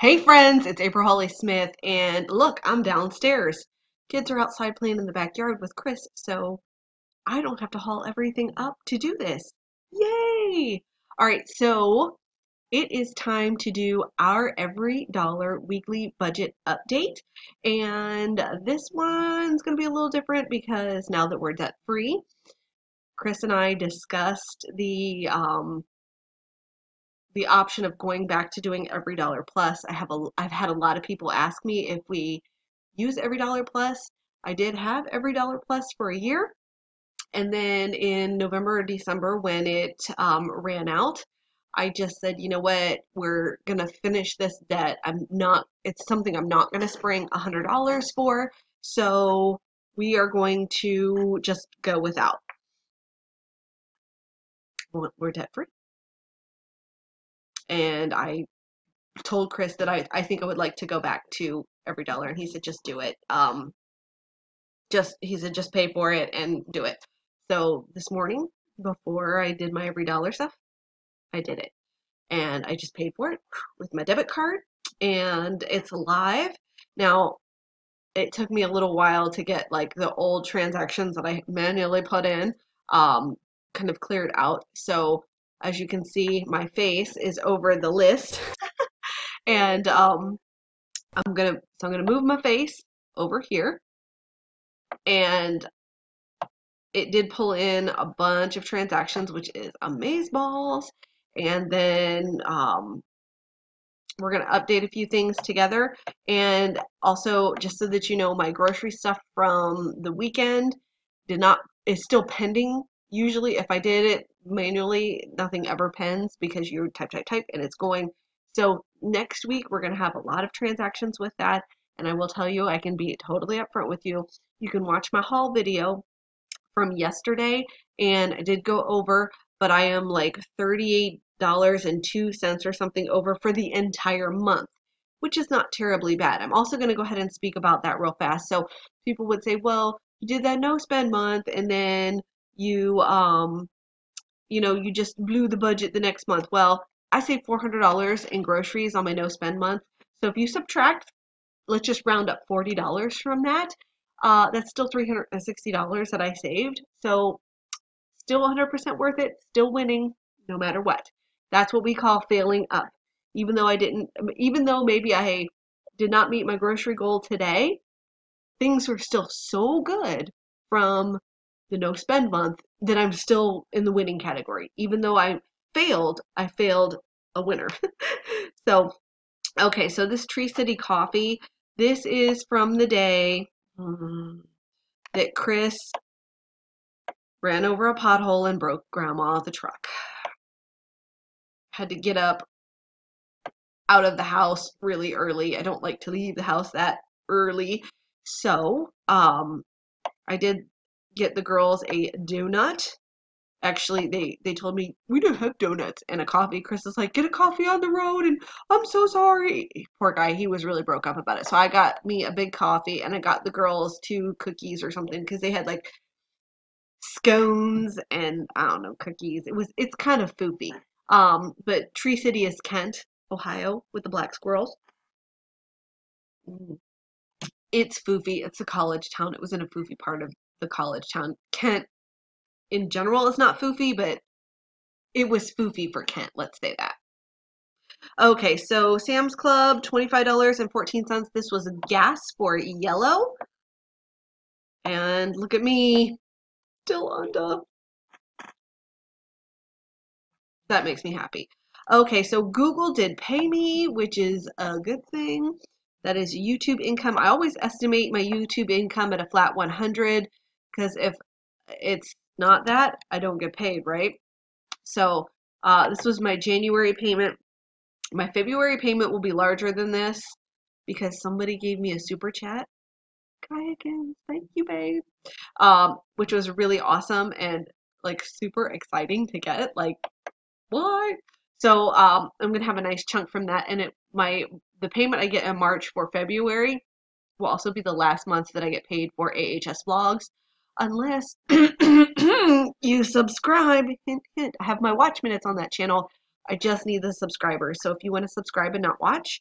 Hey friends, it's April Holly Smith, and look, I'm downstairs. Kids are outside playing in the backyard with Chris, so I don't have to haul everything up to do this. Yay! Alright, so it is time to do our Every Dollar weekly budget update, and this one's going to be a little different because now that we're debt-free, Chris and I discussed the option of going back to doing Every Dollar Plus. I've had a lot of people ask me if we use Every Dollar Plus. I did have Every Dollar Plus for a year, and then in November or December when it ran out, I just said, you know what, we're gonna finish this debt. It's something I'm not gonna spring $100 for, so we are going to just go without. We're debt free. And I told Chris that I think I would like to go back to Every Dollar, and he said, just do it. He said, just pay for it and do it. So this morning, before I did my Every Dollar stuff, I did it. And I just paid for it with my debit card, and it's live. Now, it took me a little while to get like the old transactions that I manually put in kind of cleared out. So as you can see, my face is over the list, and I'm gonna move my face over here, and it did pull in a bunch of transactions, which is amazeballs. And then we're gonna update a few things together, and also just so that you know, my grocery stuff from the weekend is still pending. Usually, if I did it manually, nothing ever pens because you type, and it's going. So next week, we're going to have a lot of transactions with that, and I will tell you, I can be totally upfront with you. You can watch my haul video from yesterday, and I did go over, but I am like $38.02 or something over for the entire month, which is not terribly bad. I'm also going to go ahead and speak about that real fast. So people would say, well, you did that no-spend month, and then you just blew the budget the next month. Well, I saved $400 in groceries on my no spend month. So if you subtract, let's just round up $40 from that. That's still $360 that I saved. So still 100% worth it, still winning no matter what. That's what we call failing up. Even though maybe I did not meet my grocery goal today, things were still so good from the no spend month that I'm still in the winning category. Even though I failed a winner. So, okay, so this Tree City Coffee, this is from the day that Chris ran over a pothole and broke Grandma the truck. Had to get up out of the house really early. I don't like to leave the house that early. So, I did get the girls a donut. Actually, they told me, we don't have donuts, and a coffee. Chris is like, get a coffee on the road, and I'm so sorry. Poor guy, he was really broke up about it. So I got me a big coffee, and I got the girls 2 cookies or something, because they had like scones and I don't know, cookies. It's kind of foopy. But Tree City is Kent, Ohio, with the black squirrels. It's foofy. It's a college town. It was in a foofy part of the college town. Kent in general is not foofy, but it was foofy for Kent, let's say that. Okay, so Sam's Club, $25.14. This was gas for yellow. And look at me, still on top. That makes me happy. Okay, so Google did pay me, which is a good thing. That is YouTube income. I always estimate my YouTube income at a flat 100, because if it's not that, I don't get paid, right? So this was my January payment. My February payment will be larger than this because somebody gave me a super chat. Kayakins, thank you, babe. Which was really awesome and like super exciting to get. Like, what? So I'm gonna have a nice chunk from that, and the payment I get in March for February will also be the last month that I get paid for AHS vlogs, unless you subscribe. Hint, hint. I have my watch minutes on that channel. I just need the subscribers. So if you want to subscribe and not watch,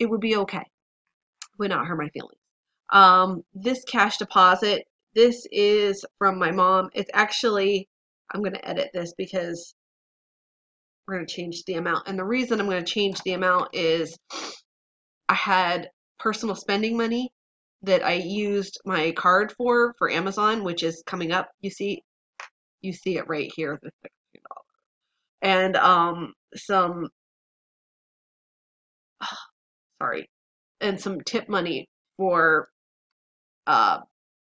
it would be okay. It would not hurt my feelings. This cash deposit, this is from my mom. It's actually, I'm going to edit this because we're going to change the amount. And the reason I'm going to change the amount is I had personal spending money that I used my card for Amazon, which is coming up. You see it right here, the $16. And some tip money for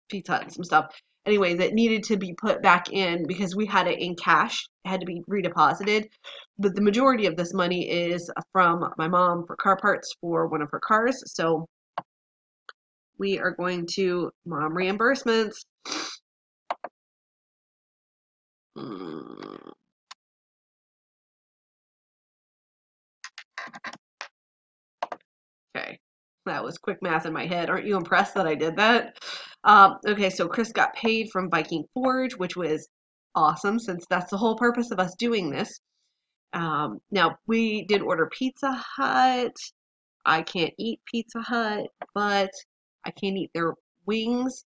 Pizza Hut and some stuff. Anyway, that needed to be put back in because we had it in cash. It had to be redeposited. But the majority of this money is from my mom for car parts for one of her cars. So we are going to mom reimbursements. Okay, that was quick math in my head. Aren't you impressed that I did that? Okay, so Chris got paid from Viking Forge, which was awesome since that's the whole purpose of us doing this. Now, we did order Pizza Hut. I can't eat Pizza Hut, but I can eat their wings,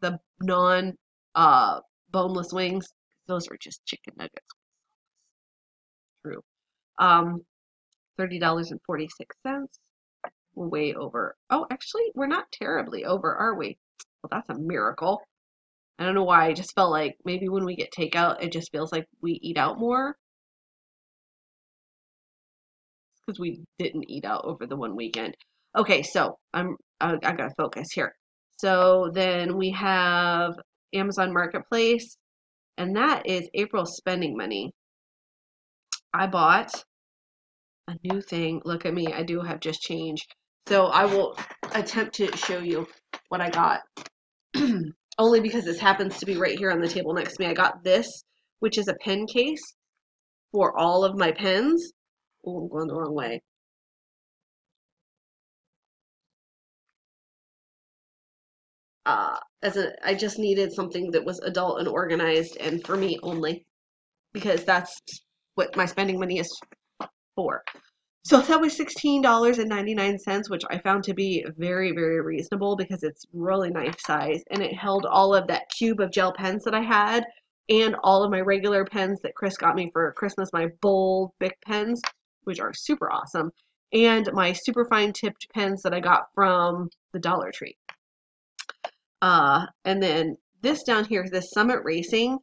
the non-boneless wings. Those are just chicken nuggets. True. $30.46. We're way over. Oh, actually, we're not terribly over, are we? Well, that's a miracle. I don't know why. I just felt like maybe when we get takeout, it just feels like we eat out more. It's because we didn't eat out over the one weekend. Okay, so I gotta focus here. So then we have Amazon Marketplace, and that is April's spending money. I bought a new thing. Look at me, I do have just changed. So I will attempt to show you what I got, only because this happens to be right here on the table next to me. I got this, which is a pen case for all of my pens. Oh, I'm going the wrong way. I just needed something that was adult and organized and for me only, because that's what my spending money is for. So that was $16.99, which I found to be very, very reasonable because it's really nice size, and it held all of that cube of gel pens that I had and all of my regular pens that Chris got me for Christmas, my bold Bic pens, which are super awesome, and my super fine tipped pens that I got from the Dollar Tree. And then this down here, this Summit Racing,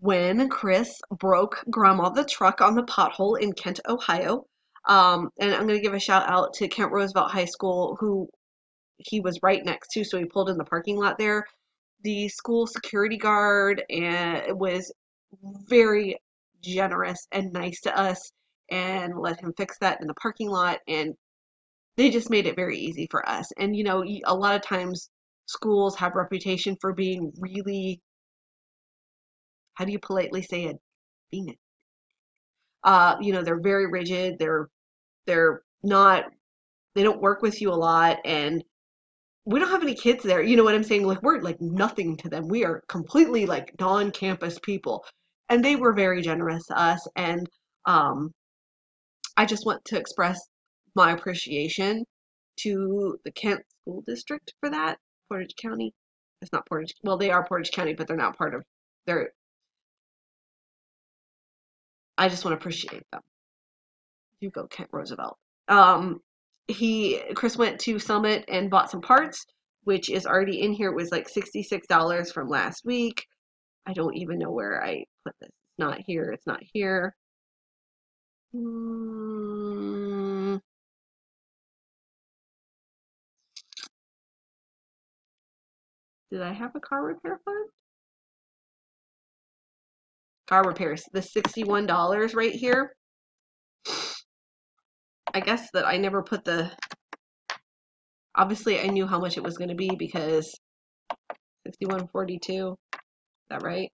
when Chris broke Grandma the truck on the pothole in Kent, Ohio. And I'm going to give a shout out to Kent Roosevelt High School, who he was right next to, so he pulled in the parking lot there. The school security guard was very generous and nice to us and let him fix that in the parking lot, and they just made it very easy for us. And, you know, a lot of times schools have reputation for being really, how do you politely say it? Being it. You know, they're very rigid. They're not, they don't work with you a lot. And we don't have any kids there. You know what I'm saying? Like, we're like nothing to them. We are completely like non-campus people. And they were very generous to us. And I just want to express my appreciation to the Kent School District for that. Portage County. It's not Portage. Well, they are Portage County, but they're not part of their. I just want to appreciate them. You go, Kent Roosevelt. Chris went to Summit and bought some parts, which is already in here. It was like $66 from last week. I don't even know where I put this. It's not here. It's not here. Did I have a car repair fund? Car repairs. The $61 right here. I guess that I never put the... Obviously, I knew how much it was going to be because $61.42. Is that right?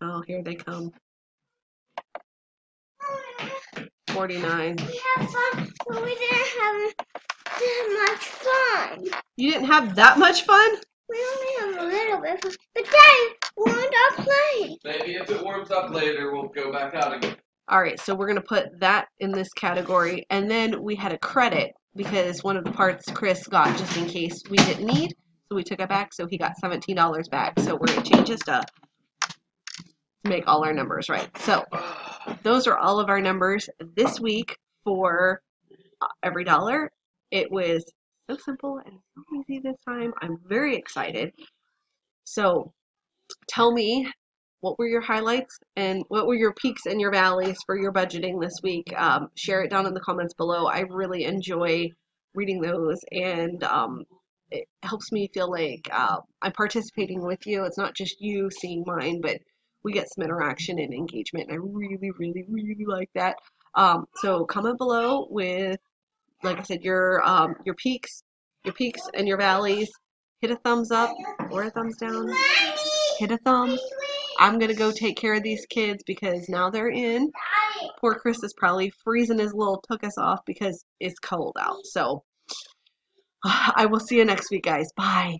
Oh, here they come. 49. We had fun, but we didn't have... much fun. You didn't have that much fun? We only have a little bit of fun. But Daddy warmed up late. Maybe if it warms up later, we'll go back out again. All right, so we're going to put that in this category. And then we had a credit because one of the parts Chris got just in case we didn't need. So we took it back, so he got $17 back. So we're going to change this to make all our numbers right. So those are all of our numbers this week for every dollar. It was so simple and so easy this time. I'm very excited. So tell me, what were your highlights and what were your peaks and your valleys for your budgeting this week? Share it down in the comments below. I really enjoy reading those, and it helps me feel like I'm participating with you. It's not just you seeing mine, but we get some interaction and engagement, and I really, really, really like that. So comment below with, like I said, your peaks and your valleys. Hit a thumbs up or a thumbs down. Hit a thumb. I'm going to go take care of these kids because now they're in. Poor Chris is probably freezing his little tuchus off because it's cold out. So I will see you next week, guys. Bye.